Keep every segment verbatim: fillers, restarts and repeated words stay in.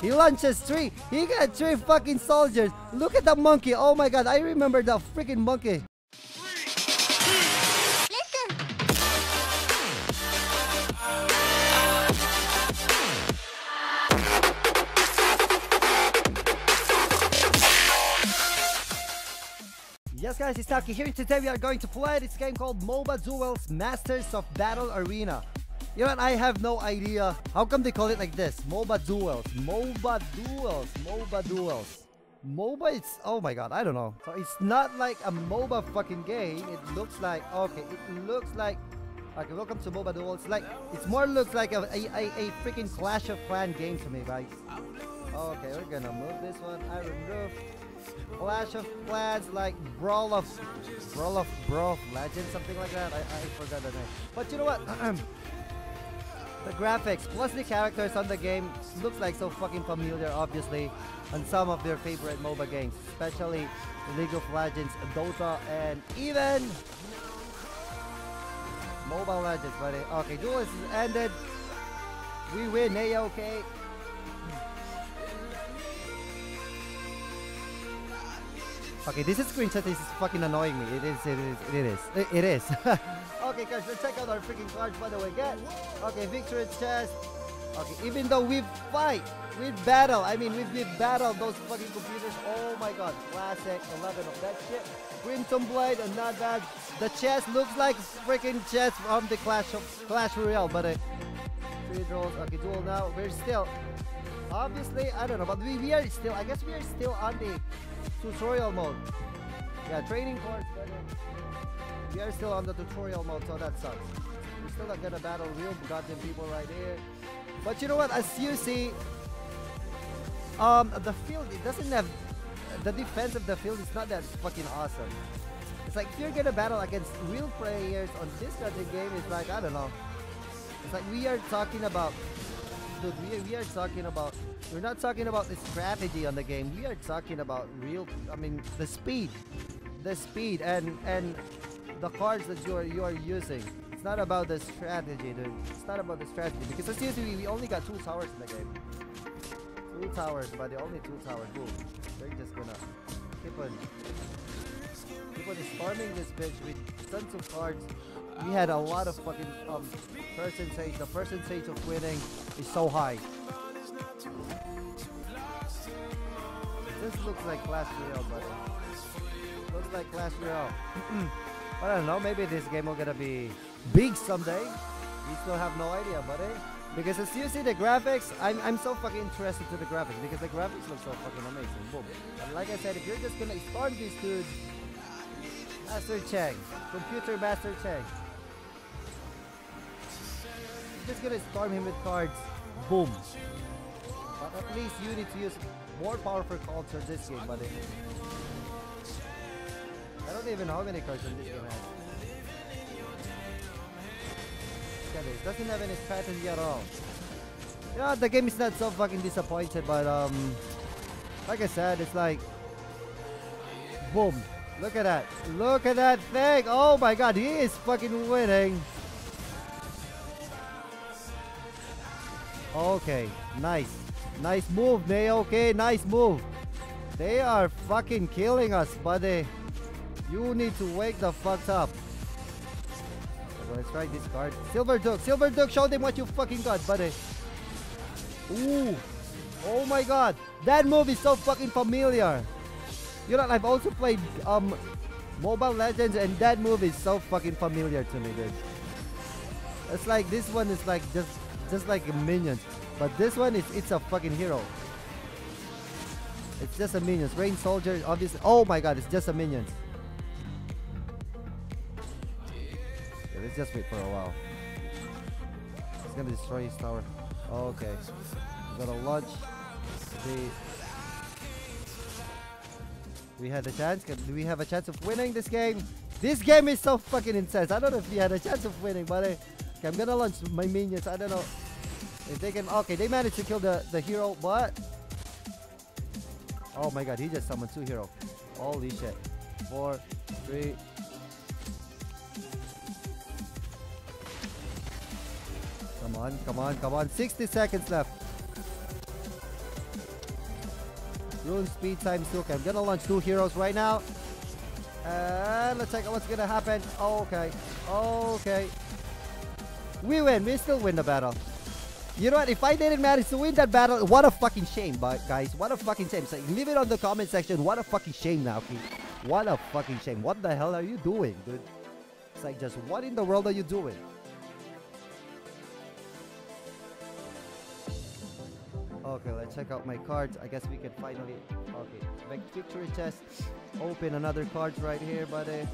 He launches three. He got three fucking soldiers. Look at the monkey. Oh my god, I remember the freaking monkey. Yes guys, it's Taki here. Today we are going to play this game called MOBA Duels Masters of Battle Arena. You know what, I have no idea how come they call it like this. MOBA Duels, MOBA Duels, MOBA Duels. MOBA, it's, oh my god, I don't know. So it's not like a MOBA fucking game. It looks like, okay, it looks like, okay, welcome to MOBA Duels. Like, it's more looks like a, a, a, a freaking Clash of Clans game to me, guys. Okay, we're gonna move this one. Iron Roof. Clash of Clans, like Brawl of Brawl of Brawl of Legends, something like that. I, I forgot the name. But you know what? The graphics plus the characters on the game looks like so fucking familiar, obviously, on some of their favorite MOBA games, especially League of Legends, Dota, and even Mobile Legends, buddy. Okay, duel is ended. We win, Neo, okay. Okay, this is screenshot. This is fucking annoying me. It is. It is. It is. It, it is. Okay, guys, let's check out our freaking cards. By the way, get. Okay, victory chest. Okay, even though we fight, we battle. I mean, we we battle those fucking computers. Oh my god, classic. eleven of that shit. Crimson blade, and not bad. The chest looks like freaking chest from the Clash of Clash Royale, but uh, three draws. Okay, duel now. We're still. Obviously, I don't know, but we, we are still, I guess we are still on the tutorial mode. Yeah, training course, but we are still on the tutorial mode, so that sucks. We're still not gonna battle real goddamn people right here. But you know what, as you see, um, the field, it doesn't have, the defense of the field is not that fucking awesome. It's like, if you're gonna battle against real players on this kind of game, it's like, I don't know. It's like, we are talking about... Dude, we, we are talking about, we're not talking about the strategy on the game. We are talking about real, I mean, the speed. The speed and and the cards that you are, you are using. It's not about the strategy, dude. It's not about the strategy. Because seriously, we only got two towers in the game. Two towers, but the only two towers. Dude, they're just gonna keep on, keep on storming this bitch with tons of cards. We had a lot of fucking um, percentage. The percentage of winning is so high. This looks like Clash Royale, buddy. Looks like Clash Royale. I don't know. Maybe this game will gonna be big someday. We still have no idea, buddy. Because as you see the graphics, I'm I'm so fucking interested to the graphics because the graphics look so fucking amazing. Boom. And like I said, if you're just gonna storm these dudes, Master Chang, computer Master Chang. Just gonna storm him with cards. Boom. But at least you need to use more powerful cards in this game, buddy. I don't even know how many cards in this game has. Yeah, it doesn't have any strategy at all. Yeah, the game is not so fucking disappointed, but um like I said, it's like boom. Look at that. Look at that thing. Oh my god, he is fucking winning. Okay, nice. Nice move, Neo. Okay, nice move. They are fucking killing us, buddy. You need to wake the fuck up. Let's try this card. Silver Duck. Silver Duck, show them what you fucking got, buddy. Ooh. Oh my god. That move is so fucking familiar. You know, I've also played um, Mobile Legends, and that move is so fucking familiar to me, dude. It's like this one is like just, just like a minion, but this one is it's a fucking hero. It's just a minion. Rain soldier, obviously. Oh my god, it's just a minion. Yeah, let's just wait for a while. It's gonna destroy his tower. Okay, we gotta launch the. We had a chance. Do we have a chance of winning this game? This game is so fucking intense. I don't know if we had a chance of winning, but I, okay, I'm gonna launch my minions. I don't know if they can. Okay, they managed to kill the the hero, but oh my god, he just summoned two heroes. Holy shit! Four, three. Come on, come on, come on! sixty seconds left. Rune speed times two. Okay, I'm gonna launch two heroes right now. And let's check out what's gonna happen. Okay, okay. We win. We still win the battle. You know what? If I didn't manage to win that battle, what a fucking shame, guys. What a fucking shame. So leave it on the comment section. What a fucking shame, Naoki. What a fucking shame. What the hell are you doing, dude? It's like, just what in the world are you doing? Okay, let's check out my cards. I guess we can finally... Okay, make victory chest. Open another card right here, buddy.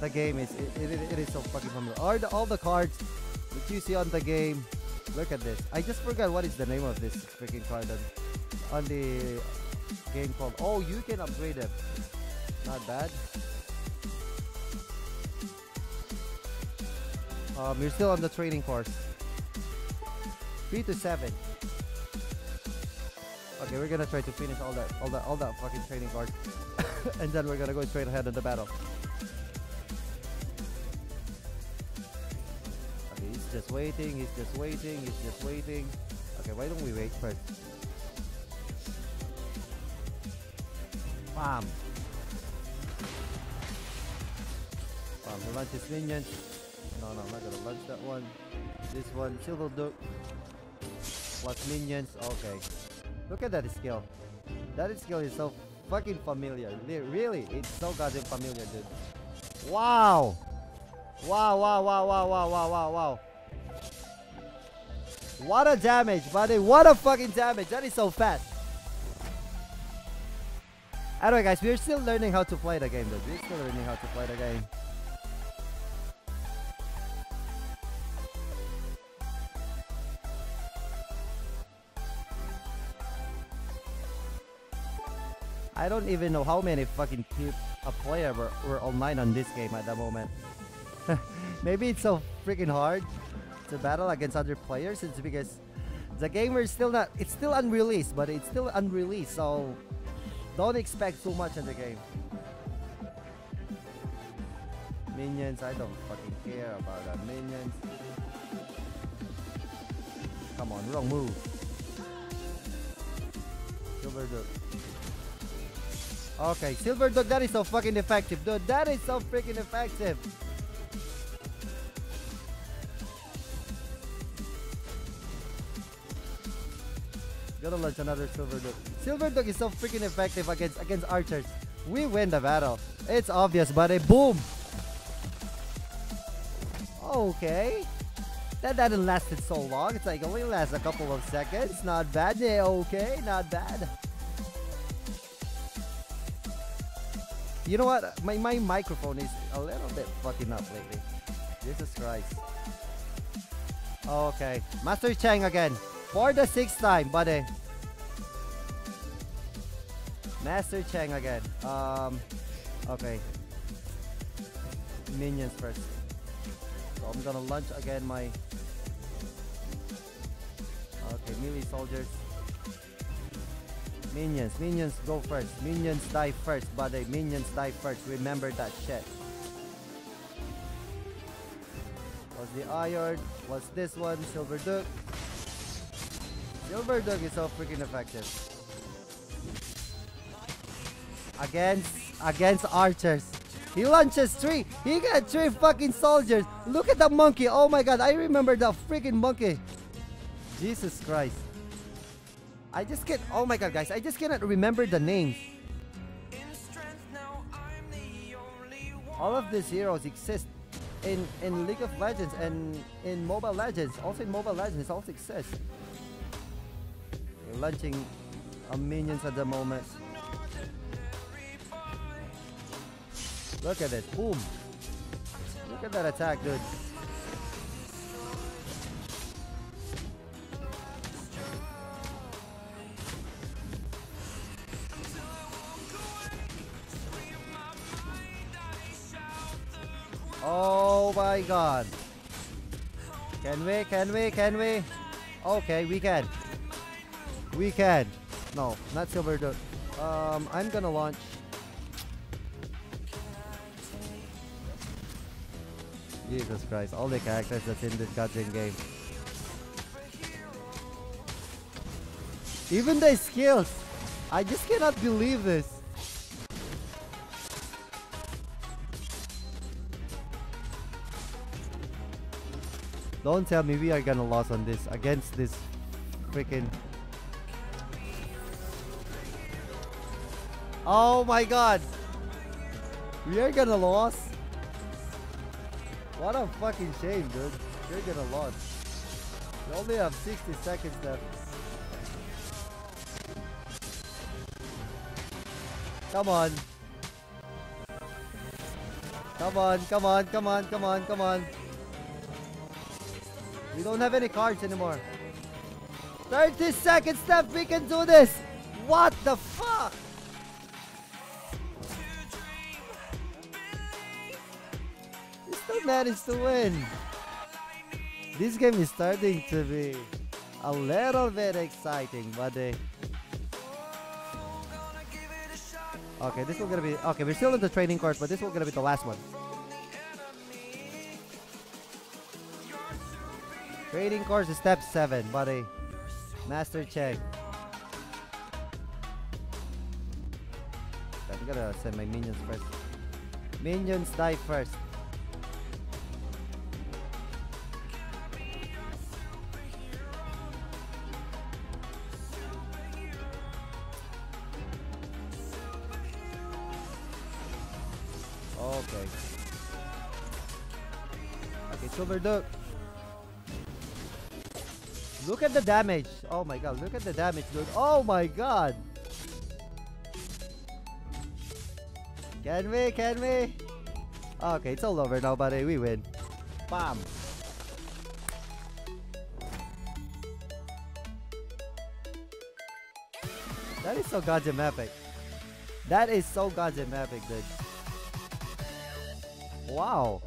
The game is... It, it, it is so fucking familiar. All the, all the cards that you see on the game. Look at this. I just forgot what is the name of this freaking card on, on the game called... Oh, you can upgrade them. Not bad. Um, you're still on the training course. three to seven. Okay, we're gonna try to finish all that, all that, all that fucking training card, and then we're gonna go straight ahead in the battle. Okay, he's just waiting, he's just waiting, he's just waiting. Okay, why don't we wait first? Bam! Bam! He launched his minions. No, no, I'm not gonna launch that one. This one, Silver Duck. Plus minions. Okay. Look at that skill. That skill is so fucking familiar. Really, it's so goddamn familiar, dude. Wow! Wow, wow, wow, wow, wow, wow, wow, wow. What a damage, buddy. What a fucking damage. That is so fast. Anyway, guys, we're still learning how to play the game, dude. We're still learning how to play the game. I don't even know how many fucking people a player were, were online on this game at the moment. Maybe it's so freaking hard to battle against other players. It's because the game is still not... It's still unreleased, but it's still unreleased. So don't expect too much in the game. Minions, I don't fucking care about that. Minions. Come on, wrong move. Silver Duck. Okay, Silver Duck, that is so fucking effective, dude. That is so freaking effective. Gotta launch another Silver Duck. Silver Duck is so freaking effective against against archers. We win the battle. It's obvious, buddy. Boom. Okay. That didn't last it so long. It's like only lasts a couple of seconds. Not bad. Yeah, okay, not bad. You know what? My, my microphone is a little bit fucking up lately. Jesus Christ. Okay. Master Chang again. For the sixth time, buddy. Master Chang again. Um, okay. Minions first. So I'm gonna launch again my... Okay, melee soldiers. Minions, minions go first. Minions die first, buddy. Minions die first. Remember that shit. Was the iron? Was this one? Silver Duck. Silver Duck is so freaking effective. Against against archers. He launches three. He got three fucking soldiers. Look at the monkey. Oh my god, I remember the freaking monkey. Jesus Christ. I just can't, oh my god guys, I just cannot remember the names. All of these heroes exist in, in League of Legends and in Mobile Legends. Also in Mobile Legends, it also exists. We're launching our minions at the moment. Look at it, boom. Look at that attack, dude. Oh my god. Can we? Can we? Can we? Okay, we can. We can. No, not Silver Duck. Um, I'm gonna launch. Jesus Christ, all the characters that's in this goddamn game. Even the skills. I just cannot believe this. Don't tell me we are gonna lose on this against this freaking. Oh my god. We are gonna lose. What a fucking shame, dude. You're gonna lose. You only have sixty seconds left. Come on. Come on, come on, come on, come on, come on. We don't have any cards anymore. thirty seconds left, we can do this. What the fuck? We still managed to win. This game is starting to be a little bit exciting, buddy. Okay, this is gonna be... Okay, we're still in the training course, but this is gonna be the last one. Training course is step seven, buddy. Master Chang. I'm gonna send my minions first. Minions die first. Okay. Okay, Silver Duck. Look at the damage. Oh my god, look at the damage, dude. Oh my god. Can we? Can we? Okay, it's all over now, buddy. We win. Bam. That is so goddamn epic. That is so goddamn epic, dude. Wow,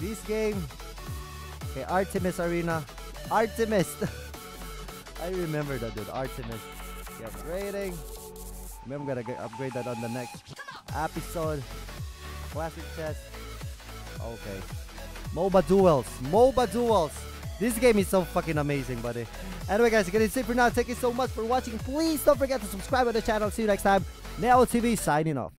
this game. Okay, Artemis Arena. Artemis. I remember that, dude. Artemis. Keep upgrading. I'm gonna get upgrade that on the next episode. Classic chest. Okay. MOBA Duels. MOBA Duels. This game is so fucking amazing, buddy. Anyway, guys, that's it for now. Thank you so much for watching. Please don't forget to subscribe to the channel. See you next time. NaoTV signing off.